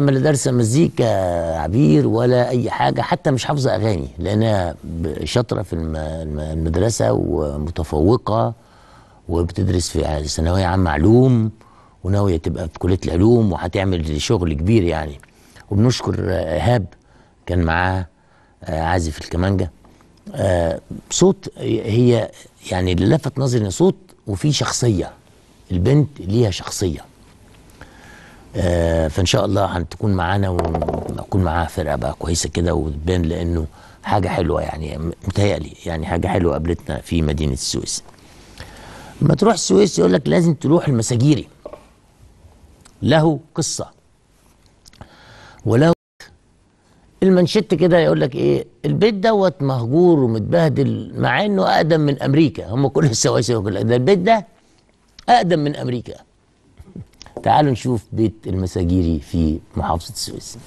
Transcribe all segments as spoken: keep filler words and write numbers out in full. ما لا دارسه مزيكا عبير ولا اي حاجه، حتى مش حافظه اغاني لانها شاطره في المدرسه ومتفوقه وبتدرس في ثانويه عامه علوم وناويه تبقى في كليه العلوم وهتعمل شغل كبير يعني. وبنشكر ايهاب كان معاها عازف الكمانجه، صوت هي يعني اللي لفت نظري ان صوت وفي شخصيه، البنت ليها شخصيه. آه فان شاء الله هتكون معانا ونكون معاها فرقه بقى كويسه كده وتبان، لانه حاجه حلوه يعني، متهيألي يعني حاجه حلوه قابلتنا في مدينه السويس. لما تروح السويس يقول لك لازم تروح المساجيري، له قصه وله المنشد كده يقول لك ايه، البيت دوت مهجور ومتبهدل مع انه اقدم من امريكا. هم كل السواسيه يقول لك ده البيت ده اقدم من امريكا. تعالوا نشوف بيت المساجيري في محافظة السويس.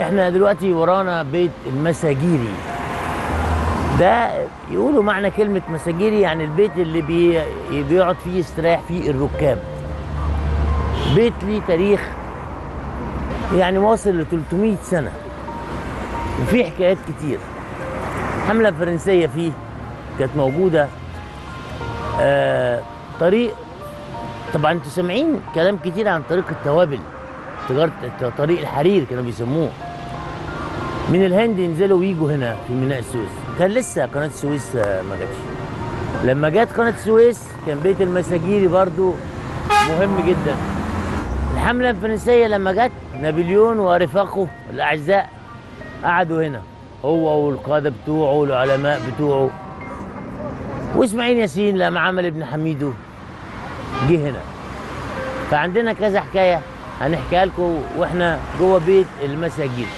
احنا دلوقتي ورانا بيت المساجيري، ده يقولوا معنى كلمة مساجيري يعني البيت اللي بي... بيقعد فيه يستريح فيه الركاب. بيت ليه تاريخ يعني واصل ل ثلاثمائة سنة وفيه حكايات كتير. حملة فرنسية فيه كانت موجودة، آه طريق، طبعا انتوا سامعين كلام كتير عن طريق التوابل، تجارة طريق الحرير كانوا بيسموه، من الهند ينزلوا ويجوا هنا في ميناء السويس. كان لسه قناة السويس ما جاتش. لما جت قناة السويس كان بيت المساجيري برضو مهم جدا. الحملة الفرنسية لما جت نابليون ورفاقه الأعزاء قعدوا هنا، هو والقادة بتوعه والعلماء بتوعه، وإسماعيل ياسين لما عمل ابن حميدو جه هنا. فعندنا كذا حكاية هنحكيها لكم واحنا جوه بيت المساجيري.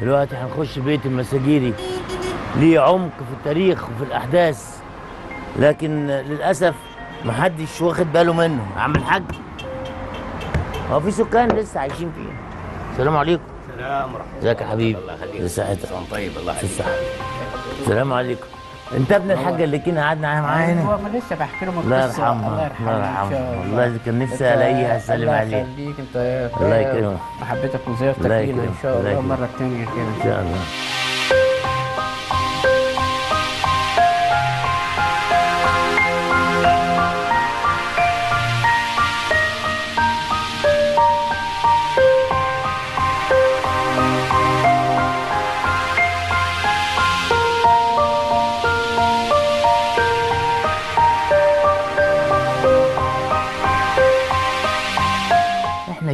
دلوقتي هنخش بيت المساجيري، ليه عمق في التاريخ وفي الاحداث، لكن للاسف محدش واخد باله منه. عم الحاج هو في سكان لسه عايشين فيه. السلام عليكم. السلام ورحمه الله. ازيك يا حبيبي؟ الله يخليك. بصحتك. طيب الله يخليك. السلام عليكم. انت ابن الحاجه اللي كنا قعدنا معاه هنا؟ هو لسه بحكي لهم القصه. الله يرحمه. الله يرحمه. والله كان نفسي الاقيها اسلم عليك. الله يخليك. انت الله يكرمك. محبتك وزيارتك لينا ان شاء الله مره ثانيه كده ان شاء الله.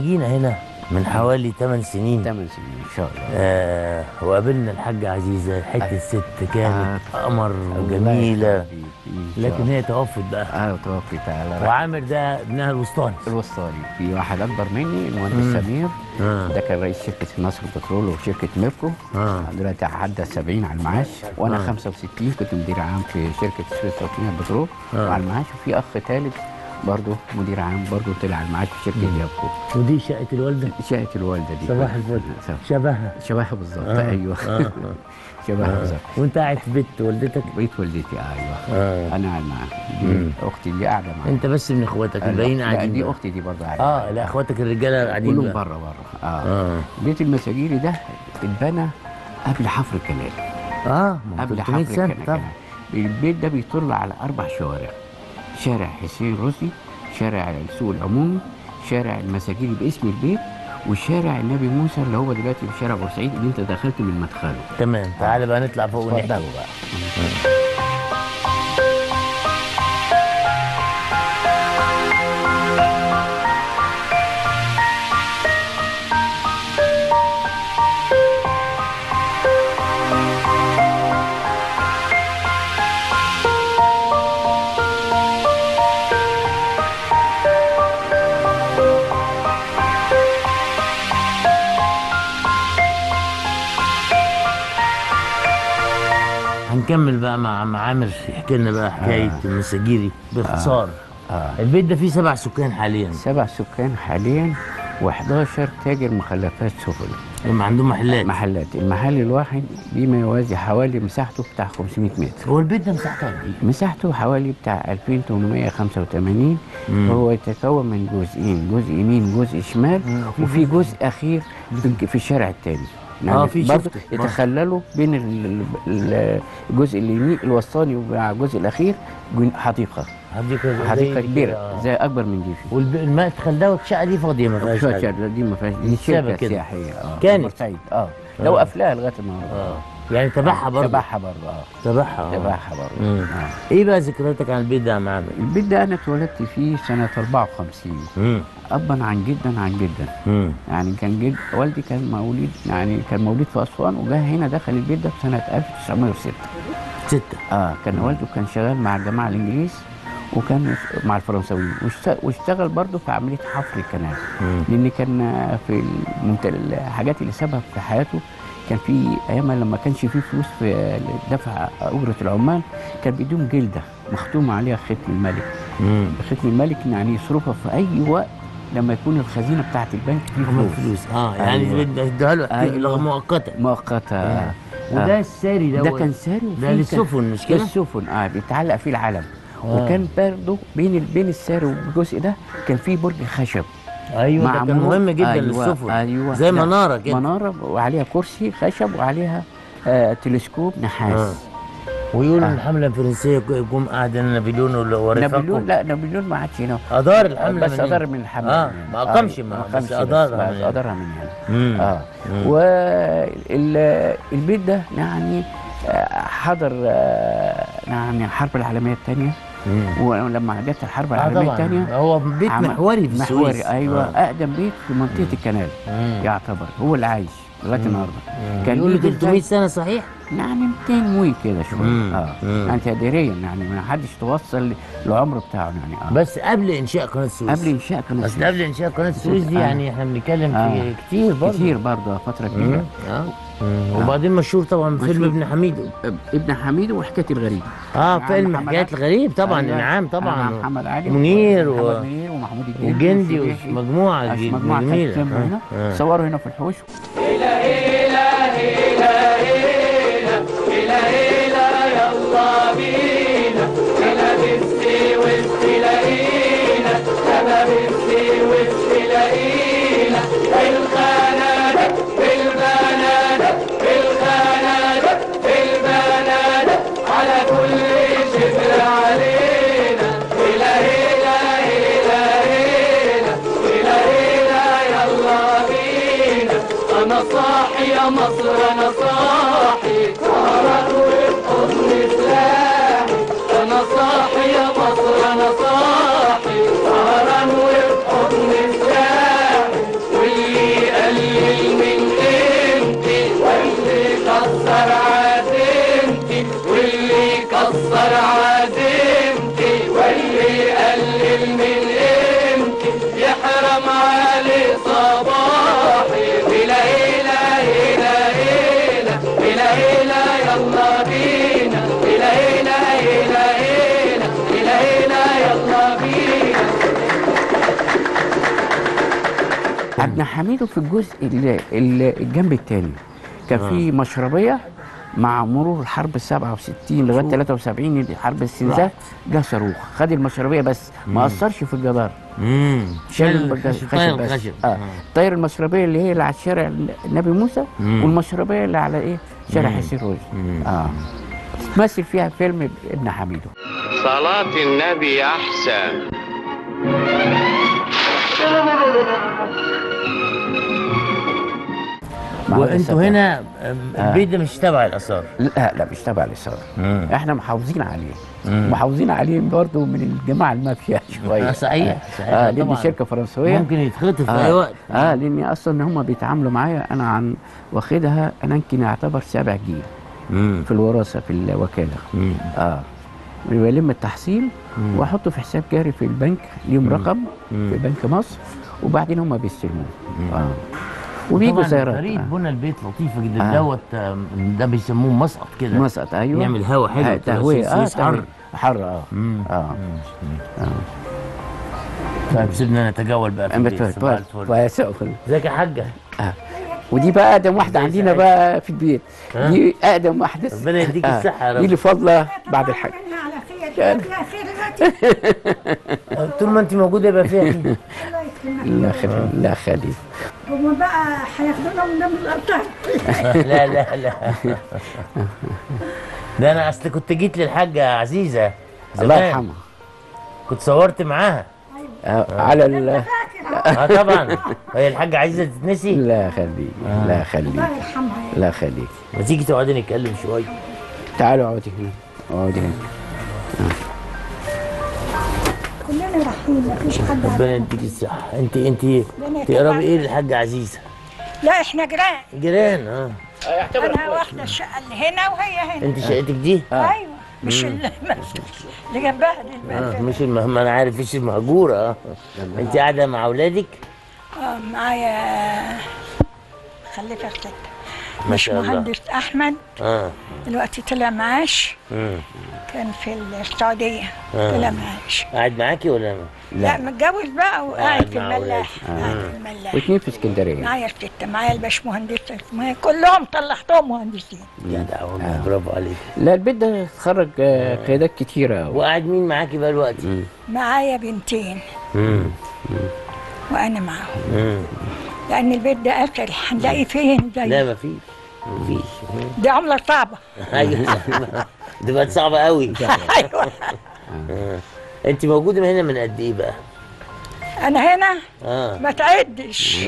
جينا هنا من حوالي ثمان سنين ثمان سنين ان شاء الله. آه وقابلنا الحاجه عزيزه، حته ست كانت آه قمر وجميله، لكن هي توفت بقى. اه توفت على وعامر ده ابنها الوسطاني. الوسطاني في واحد اكبر مني المهندس سمير، آه ده كان رئيس شركه مصر البترول وشركه ميركو، آه دلوقتي عدى سبعين على المعاش، وانا آه خمسة وستين كنت مدير عام في شركه السويس الوطنيه للبترول آه على المعاش، وفي اخ ثالث برضه مدير عام برضه طلع معاك في شركه يابكو. ودي شقه الوالده؟ شقه الوالده دي صباح الفل. شبهها شبهها بالظبط. آه. ايوه آه. شبهها آه. بالظبط. وانت قاعد في بيت والدتك؟ بيت والدتي ايوه. آه. انا قاعد معاها، اختي اللي قاعده معاها. انت بس من اخواتك الباقيين قاعدين؟ دي اختي دي برضه قاعده. اه لا اخواتك الرجاله قاعدين كلهم بره بره. آه. اه بيت المساجيري ده اتبنى قبل حفر القناه. اه قبل حفر القناه. البيت ده بيطل على اربع شوارع، شارع حسين رشدي شارع السوق العمومي، شارع المساجيري باسم البيت، وشارع النبي موسى اللي هو دلوقتي في شارع بورسعيد اللي انت دخلت من مدخله. تمام، تعالى بقى نطلع فوق ونحكي بقى. نكمل بقى مع عم عامر يحكي لنا بقى حكايه آه. المساجيري باختصار. آه. آه. البيت ده فيه سبع سكان حاليا. سبع سكان حاليا وحداشر تاجر مخلفات سفلي. هم عندهم محلات. محلات، المحل الواحد بما يوازي حوالي مساحته بتاع خمسمية متر. هو البيت ده مساحته قد ايه؟ مساحته حوالي بتاع ألفين وثمانمية وخمسة وثمانين. مم. هو يتكون من جزئين، جزء يمين جزء شمال، وفي جزء اخير في الشارع التاني. يعني اه في برضه يتخللوا بين الجزء اليمين الوسطاني ومع الجزء الاخير حديقه حديقه حديقه كبيره آه. زي اكبر من دي. والماء اتخلى والشقه دي فاضيه ما فيهاش حاجه. الشقه دي ما فيهاش، دي شركه سياحيه اه كانت اه, آه. لو قفلها لغايه النهارده اه يعني تبعها برضه تبعها برضه اه تبعها تبعها برضه. ايه بقى ذكرياتك عن البيت ده يا عم عامر؟ البيت ده انا اتولدت فيه سنه أربعة وخمسين. امم ابا عن جدا عن جدا. امم يعني كان جد والدي كان مولود يعني كان مولود في اسوان وجه هنا دخل البيت ده في سنه ألف وتسعمية وستة. ستة اه كان والده كان شغال مع الجماعه الانجليز وكان مع الفرنساويين واشتغل برضه في عمليه حفر الكنال، لان كان في الحاجات اللي سابها في حياته كان في ايام لما كانش فيه فلوس في دفع اجره العمال كان بيديهم جلده مختومه عليها ختم الملك. امم ختم الملك يعني يصرفها في اي وقت لما يكون الخزينه بتاعت البنك فيه فلوس. فلوس اه يعني اديها له مؤقته مؤقته آه. وده آه. الساري ده ده كان ساري ده للسفن مش كده؟ السفن اه بيتعلق فيه العلم. آه. وكان برضه بين بين الساري والجزء ده كان فيه برج خشب. ايوه ده كان مهم جدا. أيوة للسفن. أيوة زي مناره كده، مناره وعليها كرسي خشب وعليها آه تلسكوب نحاس. آه. ويقولوا آه. الحمله الفرنسيه جم قاعده نابليون ولا ورفاقه. نابليون لا نابليون ما عادش هنا، ادار الحمله بس ادار من الحمله اه ما اقامش ما بس ادارها بس ادارها من هنا. اه والبيت ده يعني حضر يعني الحرب العالميه الثانيه، ولما جت الحرب العالميه الثانيه آه هو بيت محوري في السويس. محوري ايوه آه. اقدم بيت في منطقه الكنال يعتبر هو اللي عايش لغايه النهارده. كان يقول لي ثلاثمية سنه صحيح؟ يعني مئتين وي كده شويه اه يعني تقديريا يعني ما حدش توصل للعمر بتاعه يعني اه بس قبل انشاء قناه السويس. قبل انشاء قناه السويس. بس قبل انشاء قناه السويس دي آه. يعني احنا بنتكلم آه. في كتير برضه كتير برضه فتره كبيره اه آه. وبعدين مشهور طبعا فيلم ابن حميدو ابن حميدو وحكايه الغريب. اه فيلم حكايه الغريب طبعا انعام طبعا محمد علي منير ومحمود الجندي ومجموعه جميله هنا صوروا هنا في الحوش. مصر أنا صاحي سهرت والحزن سلاحي، أنا صاحي يا مصر أنا صاحي سهرا والحزن سلاحي، واللي قلل من قيمتي واللي كسر عزيمتي واللي كسر عزيمتي واللي قلل من قيمتي يحرم علي صباحي. عبد حميده في الجزء الجنب الثاني كان في مشربيه مع مرور الحرب سبعة وستين لغايه ثلاثة وسبعين حرب الاستنزاف جه صاروخ خد المشربيه بس ما اثرش في الجدار. امم شال الخشب اه طير المشربيه اللي هي اللي على شارع النبي موسى والمشربيه اللي على ايه شارع حسين رشدي اه تمثل فيها فيلم ابن حميده. صلاه النبي احسن وانتم هنا البيت ده مش تبع الاثار؟ لا لا مش تبع الاثار، احنا محافظين عليه، محافظين عليه برضه من الجماعه المافيا شويه. صحيح صحيح. اه لان شركه فرنسويه ممكن يتخطف في اي وقت. اه لاني اصلا هم بيتعاملوا معايا انا عن واخدها انا يمكن اعتبر سابع جيل في الوراثه في الوكاله. مم. اه بلم التحصيل واحطه في حساب جاري في البنك ليهم رقم مم. في بنك مصر، وبعدين هم بيستلموه. اه وبيجوا زيارات. طريقة بنى البيت لطيفة جدا. آه. دوت ده بيسموه مسقط كده. مسقط ايوه. يعمل هوا حلو. آه تهوية. اه حر حر. اه مم. اه طيب سيبنا نتجول بقى في البيت. ازيك يا حاجة؟ آه. ودي بقى أقدم واحدة عندنا بقى في البيت. آه. دي أقدم واحدة. ربنا يديك آه. الصحة يا رب. دي اللي فاضلة بعد الحاجة. طول ما أنت موجودة يبقى فيها كده. لا خلي لا خلي هم بقى هياخدونا من الارض. لا لا لا ده انا اصل كنت جيت للحاجه عزيزه زمان الله يرحمها، كنت صورت معاها. أيوة. على ال اه طبعا هي الحاجه عزيزه تتنسي. لا خليك آه. لا خليك الله يرحمها. لا خليك ما تيجي تقعدي نتكلم شويه. تعالوا اقعدي هنا اقعدي هنا. مفيش حد. ربنا يديك الصحة. انت انت تقربي ايه للحاجة عزيزة؟ لا احنا جيران. جيران اه. انا واخدة الشقة اللي هنا وهي هنا. انت شقتك دي؟ آه. ايوه مش اللي جنبها دي البلد. اه مش الم... ما انا عارف مش المهجورة. اه انت قاعدة مع اولادك؟ اه معايا خليفة ستة. ما شاء الله. مهندس احمد اه دلوقتي طلع معاش. امم كان في السعوديه. آه. طلع معاش. قاعد معاكي ولا ما؟ لا, لا متجوز بقى وقاعد في الملاح. آه. قاعد في الملاح. واثنين في اسكندريه. معايا سته، معايا الباشمهندسه اسمها، كلهم طلعتهم مهندسين. يا دعوة. آه. برافو عليك. لا البيت ده اتخرج قيادات كتيره قوي. وقاعد مين معاكي بقى دلوقتي؟ معايا بنتين. امم وانا معاهم. امم لأن البيت ده أثري هنلاقي فين زي لا مفيش مفيش دي عملة صعبة. أيوه دي بقت صعبة قوي. أيوه أنت موجودة من هنا من قد إيه بقى؟ أنا هنا آه. ما تعدش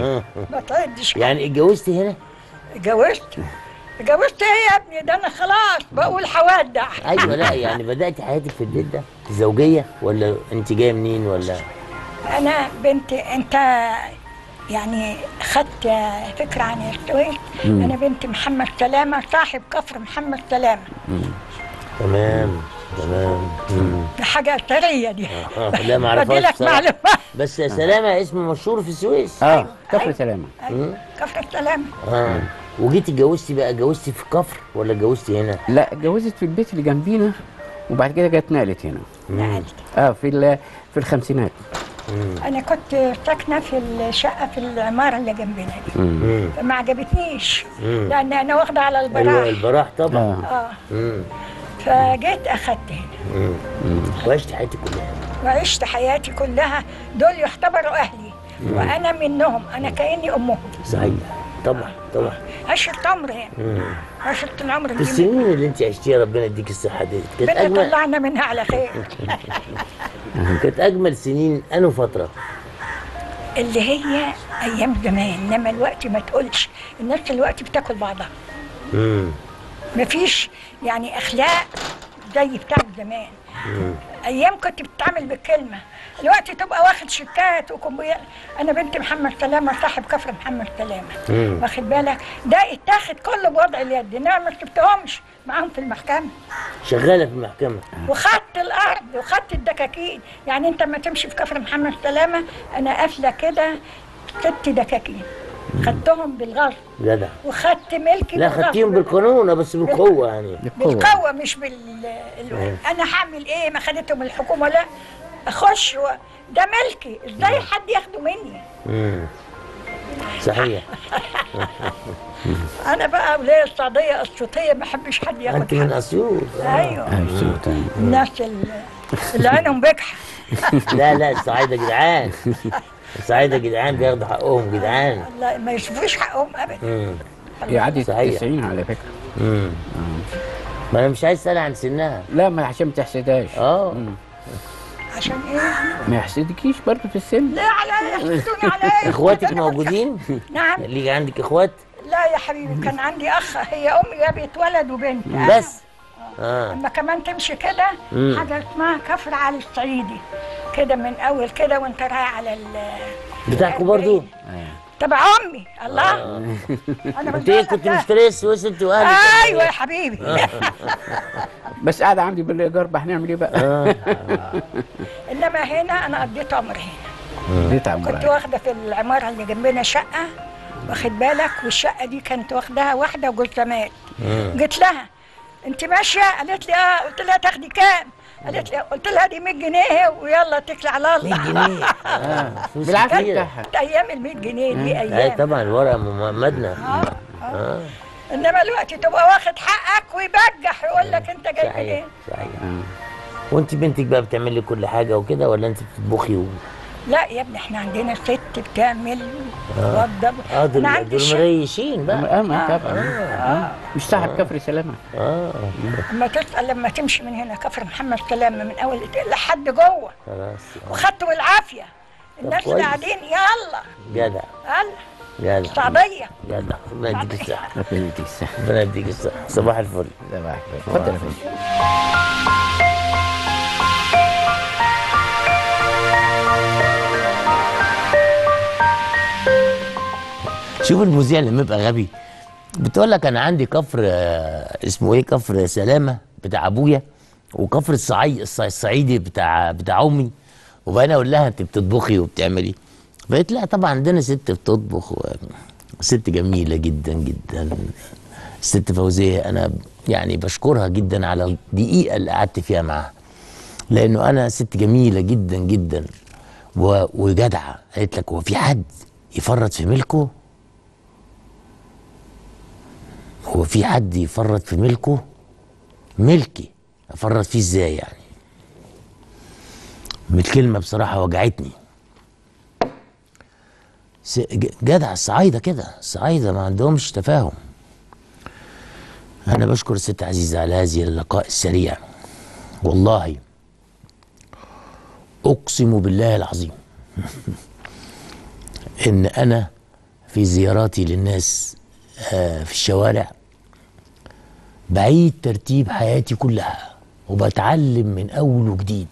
ما تعدش يعني اتجوزتي هنا؟ اتجوزت اتجوزت إيه يا ابني ده أنا خلاص بقول حوادع. أيوه لا يعني بدأت حياتك في البيت ده زوجية ولا أنت جاية منين ولا؟ أنا بنت أنت يعني خدت فكره عن السويس. انا بنت محمد سلامه صاحب كفر محمد سلامه. تمام تمام. دي حاجه اثريه دي. آه. لا ما اعرفهاش بس يا سلامه اسم مشهور في السويس. اه كفر سلامه. ايوه كفر سلامه. اه وجيتي اتجوزتي بقى اتجوزتي في كفر ولا اتجوزتي هنا؟ لا اتجوزت في البيت اللي جنبينا وبعد كده جت نقلت هنا. نقلت اه في في الخمسينات. أنا كنت ساكنة في الشقة في العمارة اللي جنبنا دي فما عجبتنيش لأن أنا واخدة على البراح. البراح طبعا. اه فجيت أخدت هنا وعشت حياتي كلها. وعشت حياتي كلها دول يعتبروا أهلي وأنا منهم، أنا كأني أمهم. صحيح طبعا طبعا. عشت عمر هنا، عشت العمر في السنين اللي أنت عشتيها. ربنا يديك الصحة دي كانت طلعنا منها على خير. كانت أجمل سنين أنو فترة؟ اللي هي أيام زمان، إنما الوقت ما تقولش، الناس الوقت بتاكل بعضها. امم مفيش يعني أخلاق زي بتاع زمان. امم أيام كنت بتتعامل بالكلمة، الوقت تبقى واخد شيكات وكمبيوتر. أنا بنت محمد سلامة صاحب كفر محمد سلامة. واخد بالك؟ ده اتاخد كله بوضع اليد، إنما ما سبتهمش معاهم في المحكمة. شغالة في المحكمة. وخدت الأرض وخدت الدكاكين، يعني أنت لما تمشي في كفر محمد سلامة أنا قافلة كده ست دكاكين. خدتهم بالغصب. جدع. وخدت ملكي. لا خدتهم بالقانون بس بالقوة يعني. بالقوة مش بال أنا هعمل إيه ما خدتهم الحكومة لا. أخش و... ده ملكي، إزاي حد ياخده مني؟ امم صحيح. أنا بقى ولاية السعودية أسيوطية ما أحبش حد ياخد. أنت من أسيوط. أيوه. الناس اللي عينهم بكحة. لا لا الصعايدة جدعان. الصعايدة جدعان بياخدوا حقهم جدعان. لا ما يشوفوش حقهم أبدا. هي عدت تسعين على فكرة. امم ما أنا مش عايز أسأل عن سنها. لا ما عشان ما تحسدهاش. أه عشان ايه؟ ما يحسدكيش برضه في السن. لا على يحسدوني على ايه؟ اخواتك موجودين؟ نعم. ليجي عندك اخوات؟ لا يا حبيبي، كان عندي اخ، هي امي جابت ولد وبنت بس. آه. اما كمان تمشي كده حاجه اسمها كفر على الصعيدي كده من اول كده وانت رايح على ال بتاعكم برضه؟ تبع امي. الله. آه. انا انت ايه كنت مشتريه السويس انت واهلك؟ ايوه يا حبيبي. آه. بس قاعده عندي بالايجار بقى، هنعمل ايه بقى؟ آه. انما هنا انا قضيت عمري هنا. قضيت عمري كنت واخده في العماره اللي جنبنا شقه، واخد بالك، والشقه دي كانت واخداها واحده وجوزها مات. جيت لها انت ماشيه؟ قالت لي اه. قلت لها تاخدي كام؟ قالت لي، قلت لها دي مية جنيه ويلا اتكلي على الله. مية جنيه بالعافيه بتاعها. ايام ال مية جنيه دي ايام. اي طبعا الورقه ممدنا. اه اه انما الوقت تبقى واخد حقك ويبجح يقول لك انت جاي منين. صحيح صحيح. وانت بنتك بقى بتعملي كل حاجه وكده ولا انت بتطبخي؟ لا يا ابني، احنا عندنا ست بتعمل وتوضب. اه دول مريشين بقى. اه طبعا. اه مش صاحب كفر سلامه. اه اما تسال لما تمشي من هنا كفر محمد سلامه من اول لحد جوه خلاص. وخدته بالعافيه الناس اللي قاعدين. يلا جدع يلا جدع الشعبيه جدع. ربنا يديك الصحه. ربنا يديك الصحه. ربنا يديك الصحه. صباح الفل. صباح الفل. اتفضل يا فندم. شوف المذيع لما يبقى غبي، بتقول لك انا عندي كفر اسمه ايه، كفر سلامه بتاع ابويا، وكفر الصعيدي الصعيدي بتاع بتاع امي، وبقى اقول لها انت بتطبخي وبتعملي؟ فقالت لا طبعا عندنا ست بتطبخ، وست جميله جدا جدا، الست فوزيه. انا يعني بشكرها جدا على الدقيقه اللي قعدت فيها معاها، لانه انا ست جميله جدا جدا وجدعه. قالت لك هو في حد يفرط في ملكه؟ هو في حد يفرط في ملكه؟ ملكي افرط فيه ازاي يعني؟ الكلمه بصراحه وجعتني. جدع الصعايده كده، الصعايده ما عندهمش تفاهم. انا بشكر الست عزيزه على هذه اللقاء السريع، والله اقسم بالله العظيم ان انا في زياراتي للناس في الشوارع بعيد ترتيب حياتي كلها، وبتعلم من اول وجديد،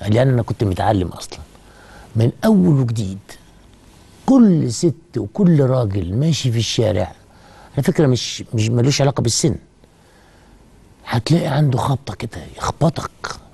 لان انا كنت متعلم اصلا من اول وجديد. كل ست وكل راجل ماشي في الشارع، على فكره مش مش ملوش علاقه بالسن، هتلاقي عنده خبطه كده يخبطك.